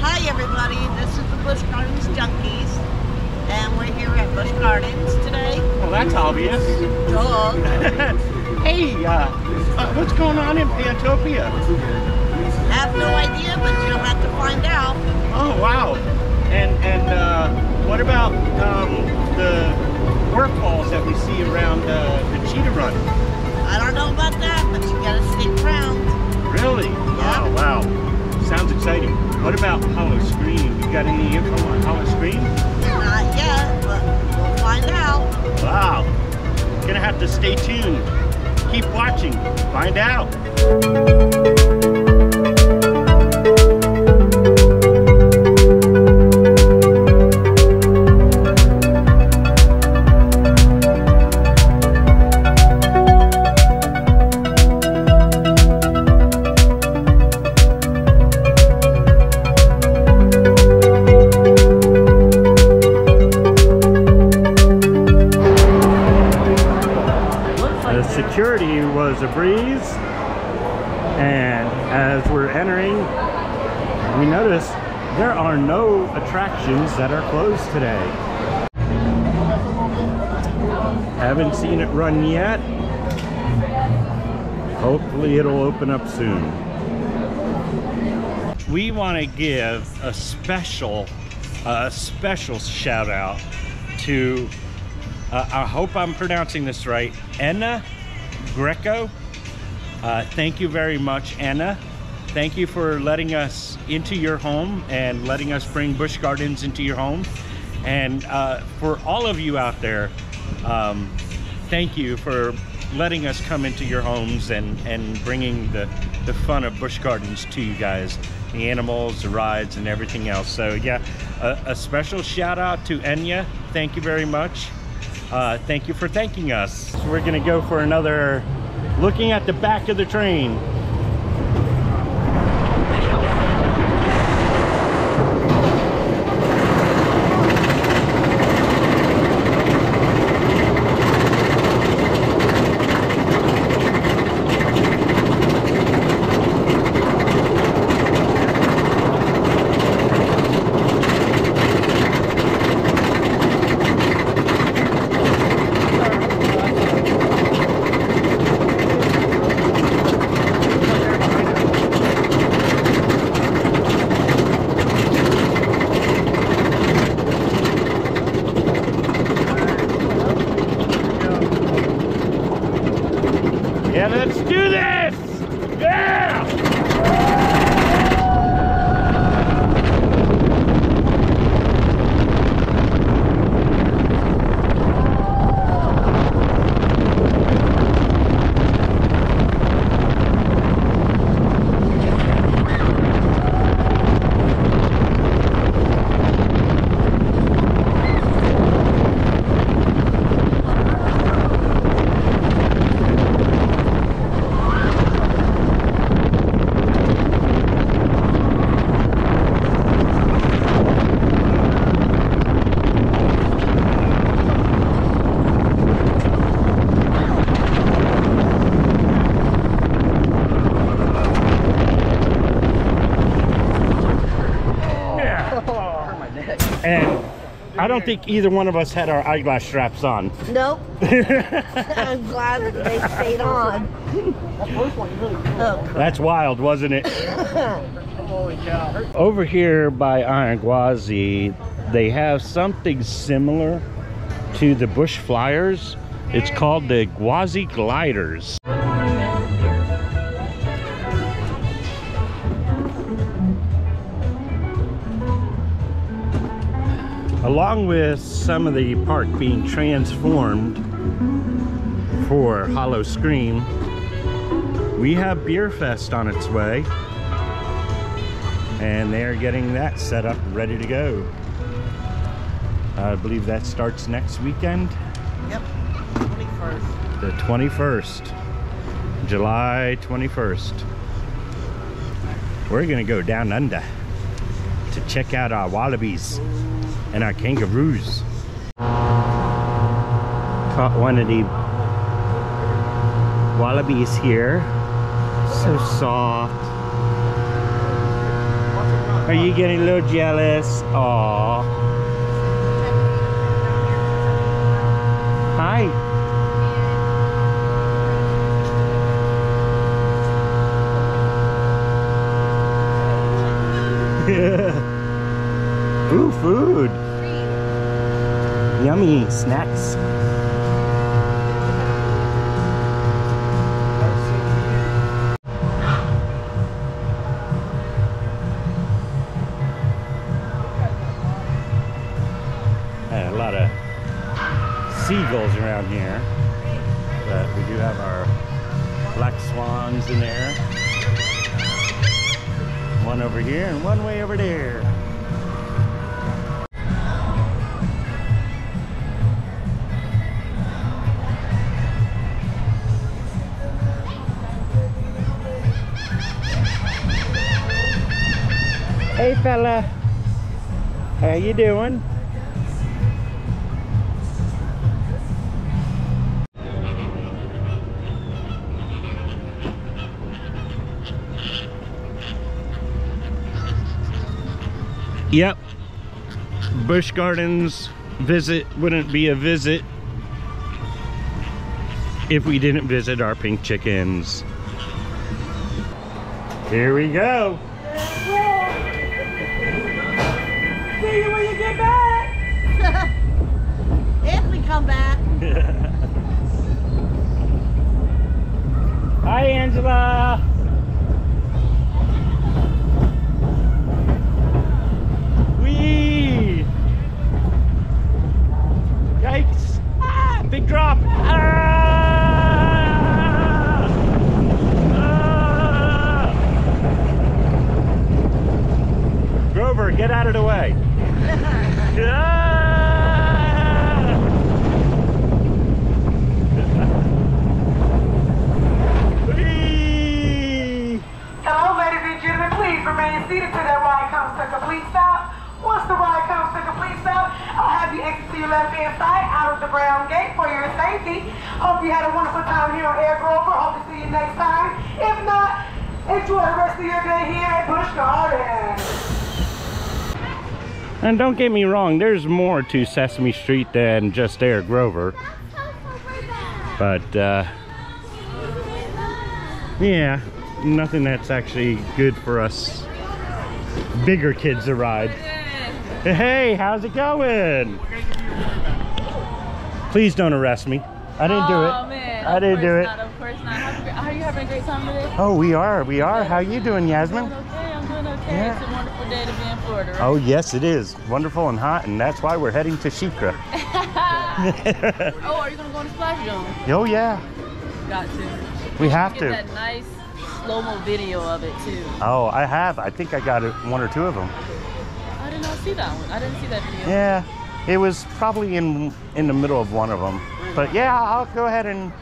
Hi everybody, this is the Busch Gardens Junkies, and we're here at Busch Gardens today. Well, that's obvious. Duh. Hey, what's going on in Pantopia? I have no idea, but you'll have to find out. Oh, wow. And what about the work balls that we see around the cheetah run? I don't know about that, but you gotta stick around. Really? Yeah. Oh, wow. Sounds exciting. What about Howl-O-Scream? You got any info on Howl-O-Scream? Not yet, but we'll find out. Wow. Gonna have to stay tuned. Keep watching. Find out. Security was a breeze, and as we're entering, we notice there are no attractions that are closed today. Haven't seen it run yet. Hopefully it'll open up soon. We want to give a special shout out to I hope I'm pronouncing this right, Anna Greco. Thank you very much, Anna. Thank you for letting us into your home and letting us bring Busch Gardens into your home. And for all of you out there, thank you for letting us come into your homes and bringing the fun of Busch Gardens to you guys. The animals, the rides, and everything else. So yeah, a special shout out to Enya. Thank you very much. Thank you for thanking us. So we're gonna go for another looking at the back of the train. I don't think either one of us had our eyeglass straps on. Nope. I'm glad that they stayed on. That's wild, wasn't it? Holy cow. Over here by Iron Gwazi, they have something similar to the Busch Flyers. It's called the Gwazi Gliders. Along with some of the park being transformed for Howl-O-Scream, we have Bier Fest on its way, and they're getting that set up ready to go. I believe that starts next weekend. Yep, 21st. The 21st, July 21st. We're gonna go down under to check out our wallabies and our kangaroos. Caught one of the wallabies here. So soft. Are you getting a little jealous? Aww. Hi. Ooh, food. Yummy snacks. Seagulls around here, but we do have our black swans in there. One over here and one way over there. Hey fella, how you doing? Yep, Busch Gardens visit wouldn't be a visit if we didn't visit our pink chickens. Here we go. See you when you get back. If we come back. Hi, Angela. Yikes! Ah, big drop! Ah! Ah! Grover, get out of the way! Ah! Whee! Hello, ladies and gentlemen, please remain seated till that ride comes to a complete stop. Once the ride comes to complete stop, I'll have you exit to your left-hand side out of the brown gate for your safety. Hope you had a wonderful time here on Air Grover. Hope to see you next time. If not, enjoy the rest of your day here at Busch Gardens. And don't get me wrong, there's more to Sesame Street than just Air Grover. But, yeah, nothing that's actually good for us bigger kids to ride. Hey, how's it going? Please don't arrest me. I didn't do it. Man, I didn't do it. Not, of course not. Are you having a great time today? Oh, we are. We are. How are you doing, Yasmin? I'm doing okay. I'm doing okay. Yeah. It's a wonderful day to be in Florida, right? Oh, yes, it is. Wonderful and hot, and that's why we're heading to Sheikra. Oh, are you going to go on the splash zone? Oh, yeah. Got to. We have to. Get that nice slow-mo video of it, too. Oh, I have. I think I got one or two of them. See that one? I didn't see that video. Yeah, it was probably in the middle of one of them. But yeah, I'll go ahead and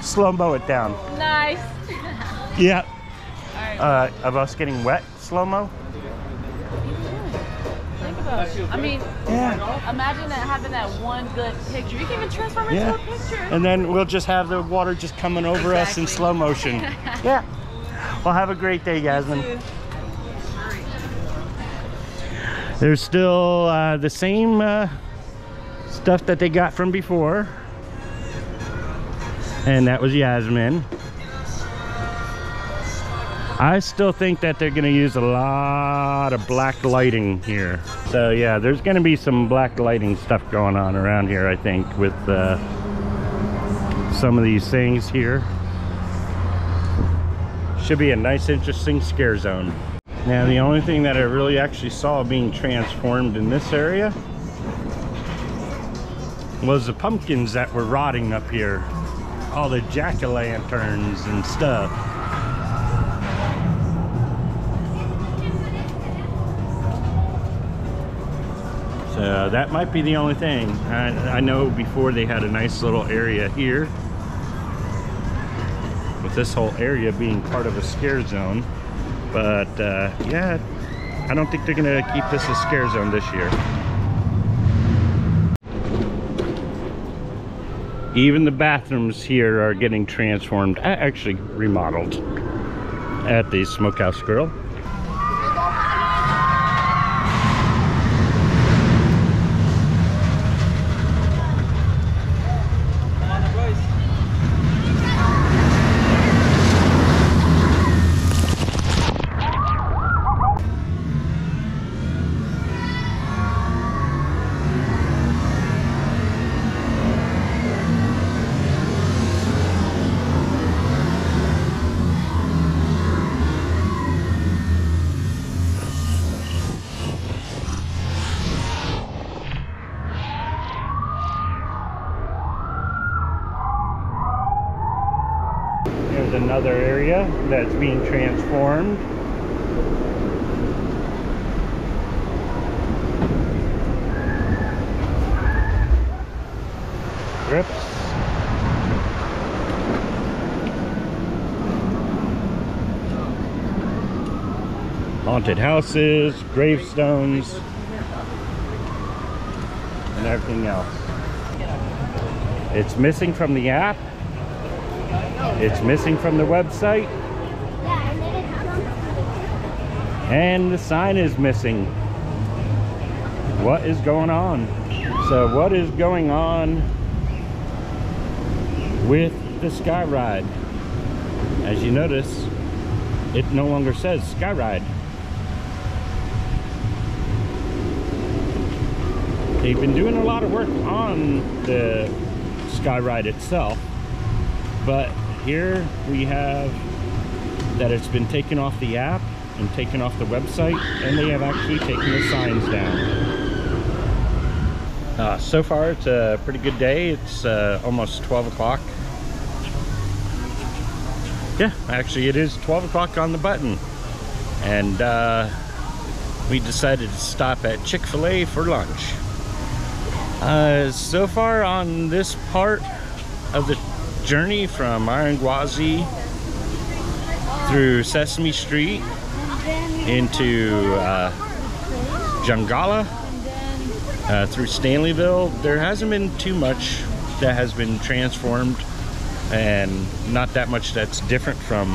slow-mo it down. Nice. Yeah. All right. Of us getting wet slow-mo? Yeah. Think about it. I mean, yeah. Imagine that having that one good picture. You can even transform it into a picture. And then we'll just have the water just coming over us in slow motion. Yeah. Well, have a great day, Yasmin. You too. There's still the same stuff that they got from before. And that was Yasmin. I still think that they're gonna use a lot of black lighting here. So yeah, there's gonna be some black lighting stuff going on around here, I think, with some of these things here. Should be a nice, interesting scare zone. Now the only thing that I really actually saw being transformed in this area was the pumpkins that were rotting up here. All the jack-o'-lanterns and stuff. So that might be the only thing. I know before they had a nice little area here, with this whole area being part of a scare zone. But yeah, I don't think they're gonna keep this a scare zone this year. Even the bathrooms here are getting transformed, actually remodeled, at the Smokehouse Grill. another area that's being transformed. Grips. Haunted houses, gravestones, and everything else. It's missing from the app. It's missing from the website. And the sign is missing. What is going on? So what is going on with the Skyride? As you notice, it no longer says Skyride. They've been doing a lot of work on the Skyride itself, but here we have that it's been taken off the app and taken off the website, and they have actually taken the signs down. So far it's a pretty good day. It's almost 12 o'clock. Yeah, actually it is 12 o'clock on the button, and we decided to stop at Chick-fil-A for lunch. So far on this part of the journey from Iron Gwazi through Sesame Street into Jungala through Stanleyville, there hasn't been too much that has been transformed, and not that much that's different from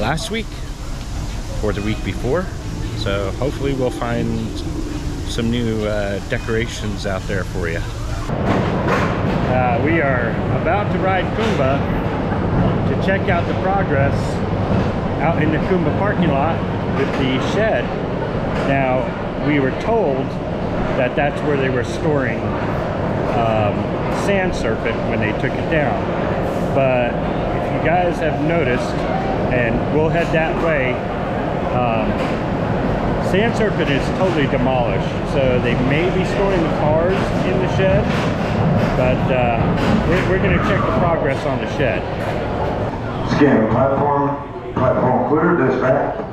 last week or the week before. So hopefully we'll find some new decorations out there for you. We are about to ride Kumba to check out the progress out in the Kumba parking lot with the shed. Now, we were told that that's where they were storing Sand Serpent when they took it down. But if you guys have noticed, and we'll head that way, Sand Serpent is totally demolished, so they may be storing the cars in the shed, but we're going to check the progress on the shed. Scanning platform, platform clear, dispatch.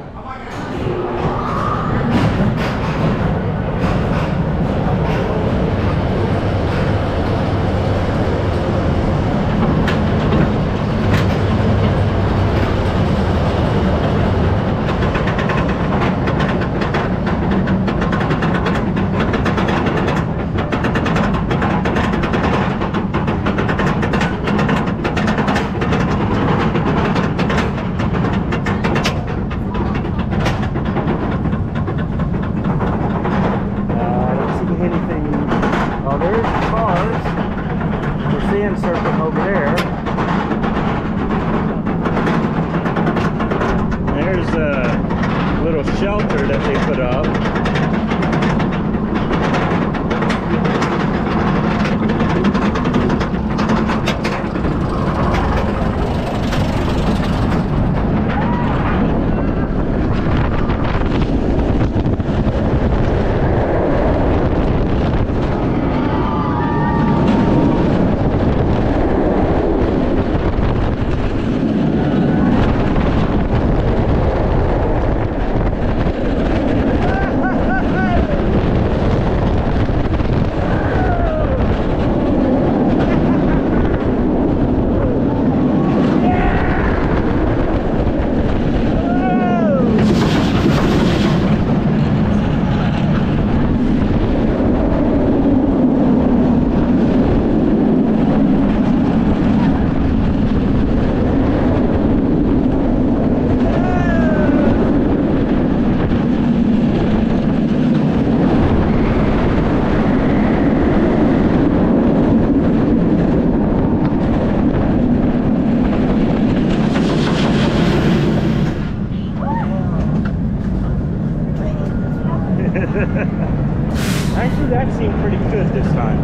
Actually, that seemed pretty good this time.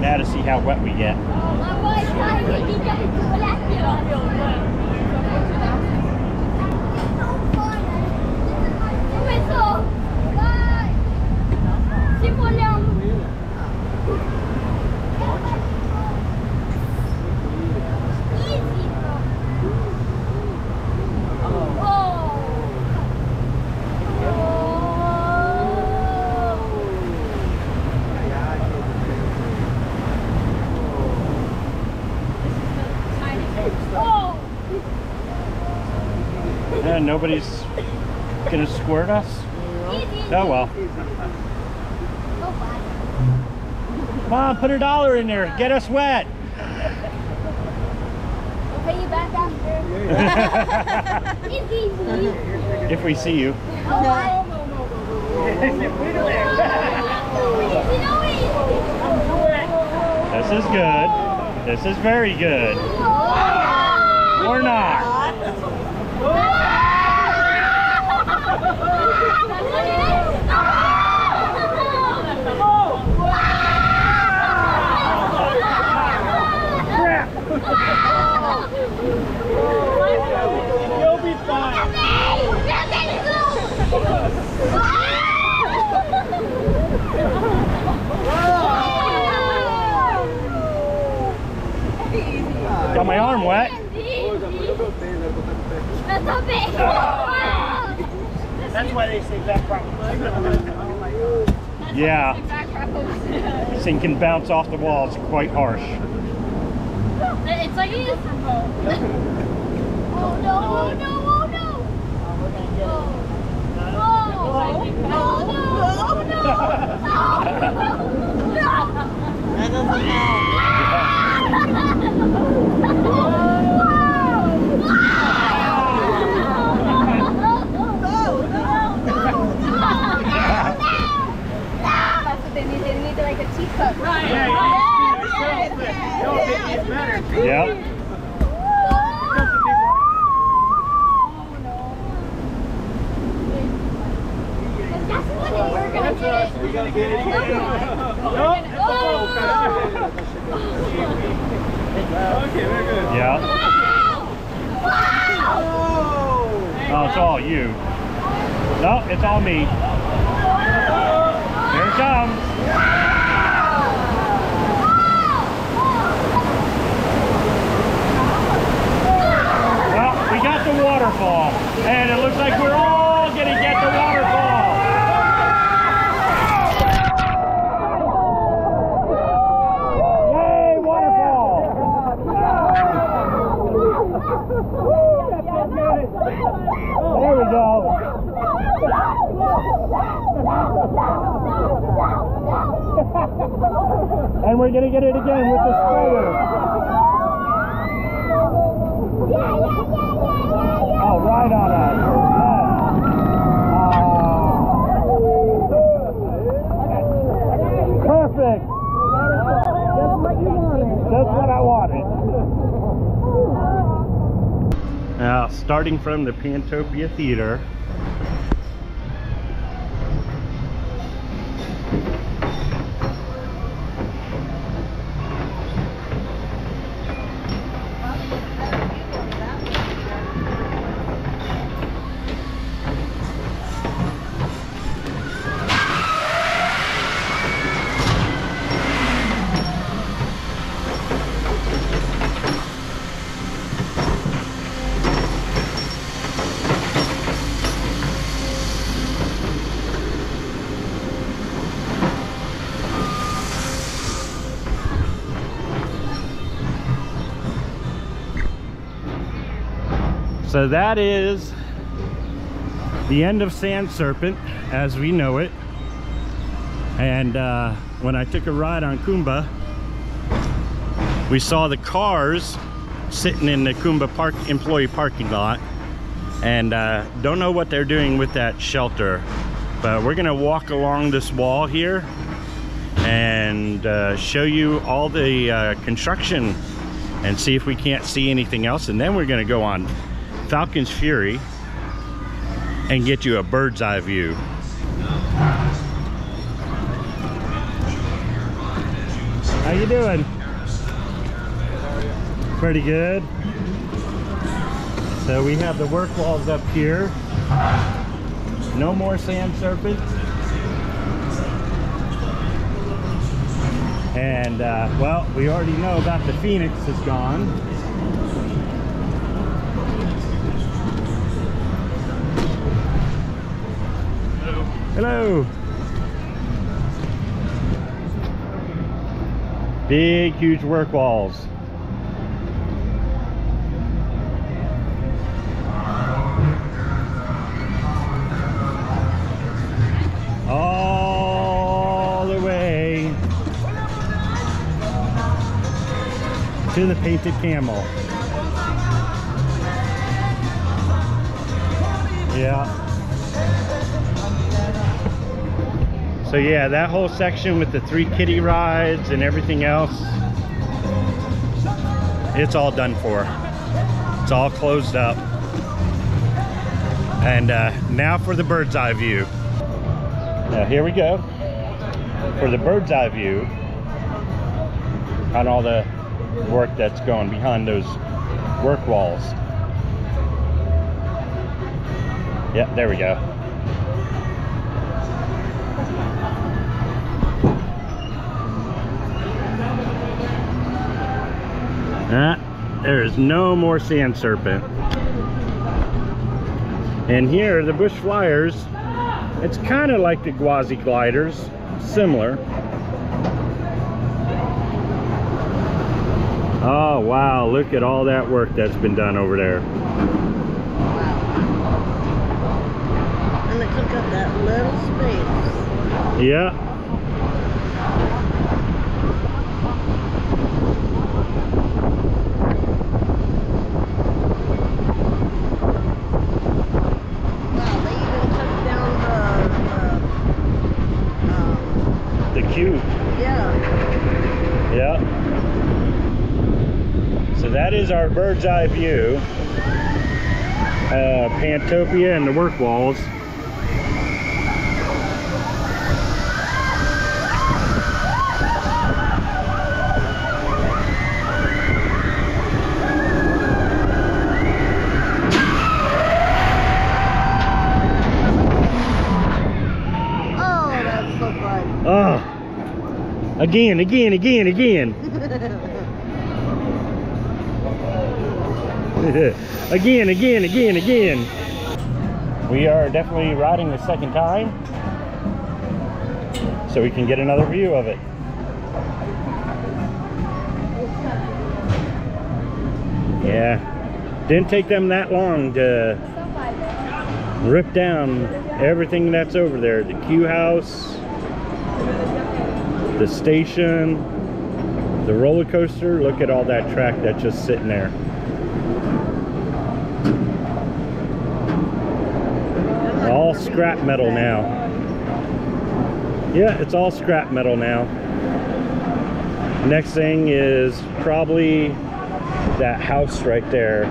Now to see how wet we get. and nobody's gonna squirt us? Oh well. Mom, put $1 in there. Get us wet. We'll pay you back after. If we see you. This is good. This is very good. Or not. You'll be fine. Got my arm wet. That's why they say back prop. Yeah. Sink and bounce off the wall is quite harsh. It's like a different boat. Oh no, oh no, oh no! Oh no, oh no! That doesn't help. That's what they need. They need like a teacup. Right. Yep. Yeah. Oh, it's all you. No, it's all me. Here it comes. We got the waterfall, and it looks like we're all gonna get the waterfall. Yay, waterfall! There we go. And we're gonna get it again with the sprayer. Oh, right on us. Perfect. That's what you wanted. That's what I wanted. Now, starting from the Pantopia Theater. So that is the end of Sand Serpent as we know it. And when I took a ride on Kumba, we saw the cars sitting in the Kumba Park employee parking lot. And don't know what they're doing with that shelter. But we're gonna walk along this wall here and show you all the construction and see if we can't see anything else. And then we're gonna go on Falcon's Fury and get you a bird's eye view. How you doing? Pretty good. So we have the work walls up here. No more Sand Serpent. And well, we already know about the Phoenix is gone. Hello! Big, huge work walls. to the painted camel. Yeah. So yeah, that whole section with the three kiddie rides and everything else, it's all done for. It's all closed up. And now for the bird's eye view. Now here we go for the bird's eye view on all the work that's going behind those work walls. Yep, there we go. There is no more Sand Serpent. And here, the Busch Flyers, it's kind of like the Gwazi Gliders, similar. Oh wow, look at all that work that's been done over there. Look at that little space. Wow, they even took down the cube. Yeah. Yeah. So that is our bird's eye view. Pantopia and the work walls. Again. Again. We are definitely riding the second time, so we can get another view of it. Yeah, didn't take them that long to rip down everything that's over there. The Q house, the station, the roller coaster. Look at all that track that's just sitting there. All scrap metal now. Yeah, it's all scrap metal now. Next thing is probably that house right there,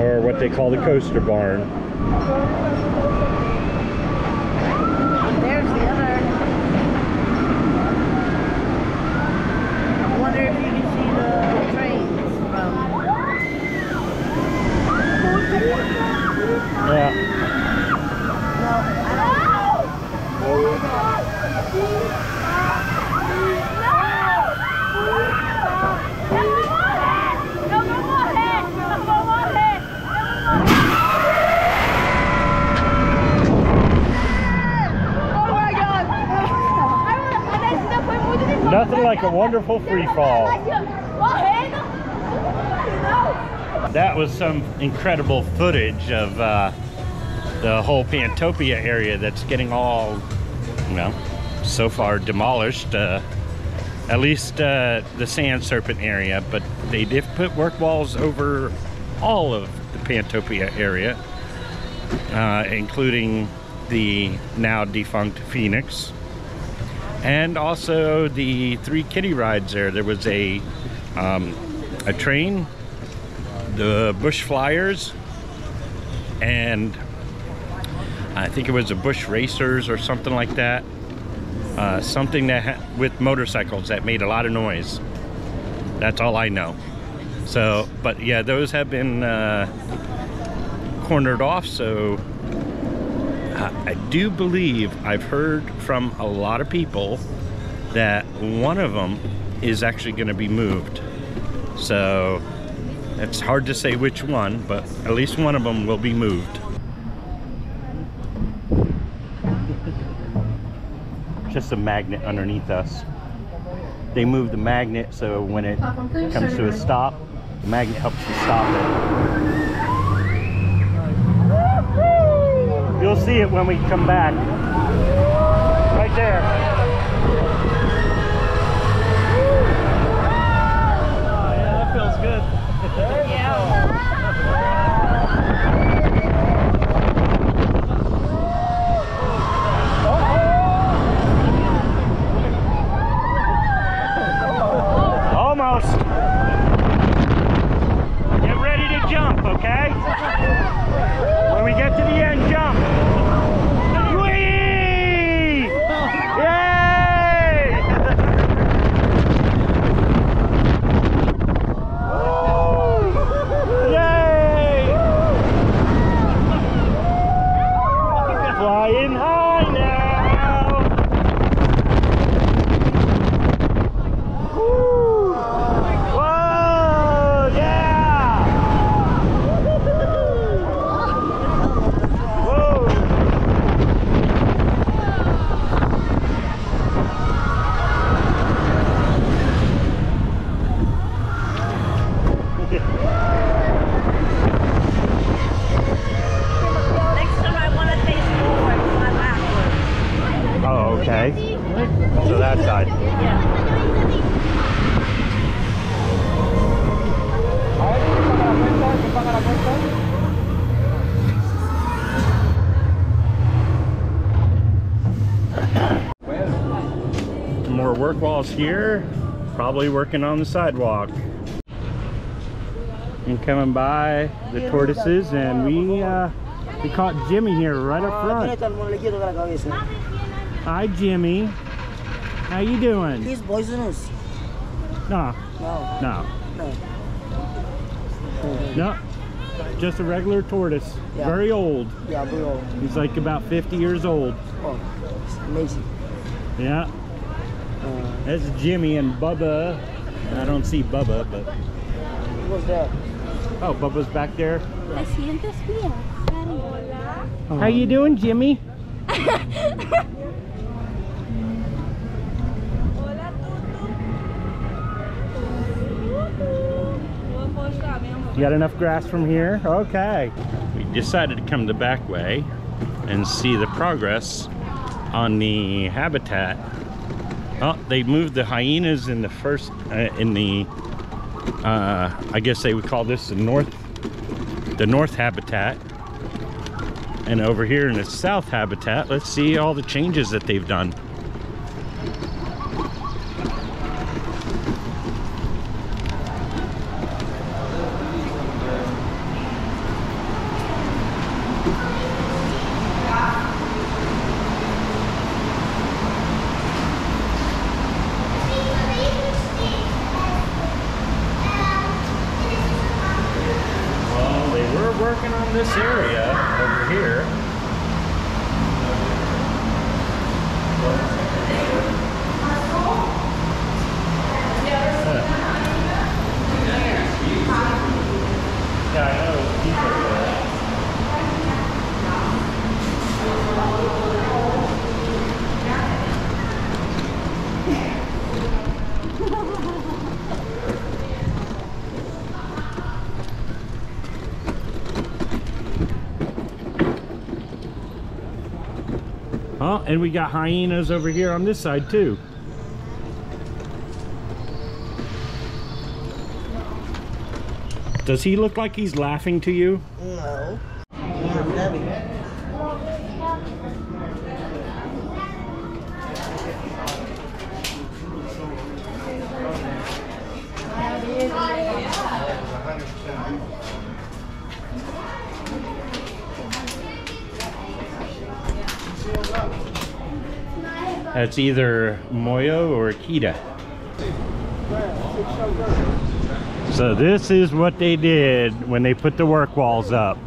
or what they call the coaster barn. Nothing like a wonderful free fall. That was some incredible footage of the whole Pantopia area that's getting all, you know, so far demolished. At least the Sand Serpent area, but they did put work walls over all of the Pantopia area, including the now defunct Phoenix. And also the three kiddie rides there. There was a train, the Busch Flyers, and I think it was a Busch Racers or something like that. Something that with motorcycles that made a lot of noise. That's all I know. So, but yeah, those have been cornered off. So I do believe I've heard from a lot of people that one of them is actually going to be moved. So it's hard to say which one, but at least one of them will be moved. Just a magnet underneath us. They move the magnet so when it comes to a stop, the magnet helps you stop it. You'll see it when we come back. Right there. good. Yeah. Almost. Get ready to jump, okay? When we get to the end, jump. More work walls here, probably working on the sidewalk. And coming by the tortoises, and we caught Jimmy here right up front. Hi Jimmy, how you doing? He's poisonous. No. No. No. No. No. Just a regular tortoise. Yeah. Very old. Yeah, very old. He's like about 50 years old. Oh, it's amazing. Yeah. That's Jimmy and Bubba. I don't see Bubba, but. What's that? Oh, Bubba's back there. Oh. How you doing, Jimmy? You got enough grass from here? Okay. We decided to come the back way and see the progress on the habitat. Oh, they moved the hyenas in the first, I guess they would call this the north habitat. And over here in the south habitat, let's see all the changes that they've done. Oh, and we got hyenas over here on this side too. Does he look like he's laughing to you? No. That's either Moyo or Akita. So this is what they did when they put the work walls up.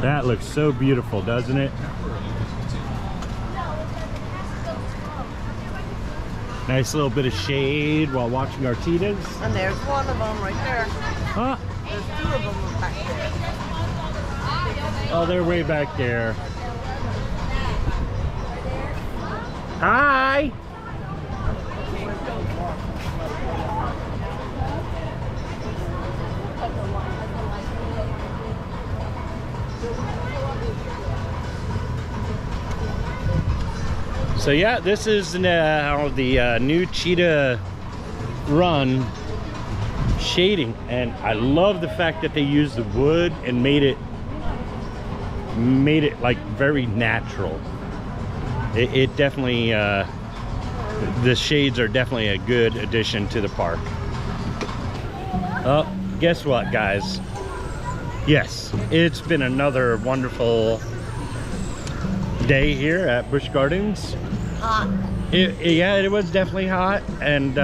That looks so beautiful, doesn't it? Nice little bit of shade while watching our cheetahs. And there's one of them right there. Huh? There's two of them back there. Oh, they're way back there. Hi! So yeah, this is now the new cheetah run shading, and I love the fact that they used the wood and made it like very natural. It definitely the shades are definitely a good addition to the park. Oh, guess what, guys? Yes, it's been another wonderful day here at Busch Gardens. Hot. Yeah, it was definitely hot, and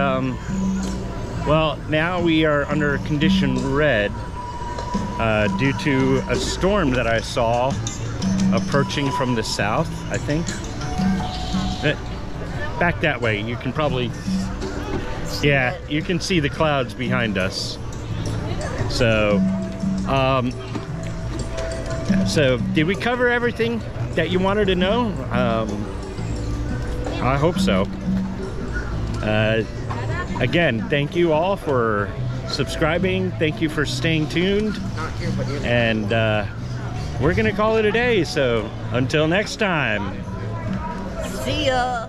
well, now we are under condition red due to a storm that I saw approaching from the south, I think. Back that way, you can probably, yeah, you can see the clouds behind us. So, did we cover everything that you wanted to know? I hope so. Again, thank you all for subscribing. Thank you for staying tuned. And we're gonna call it a day, so until next time. See ya.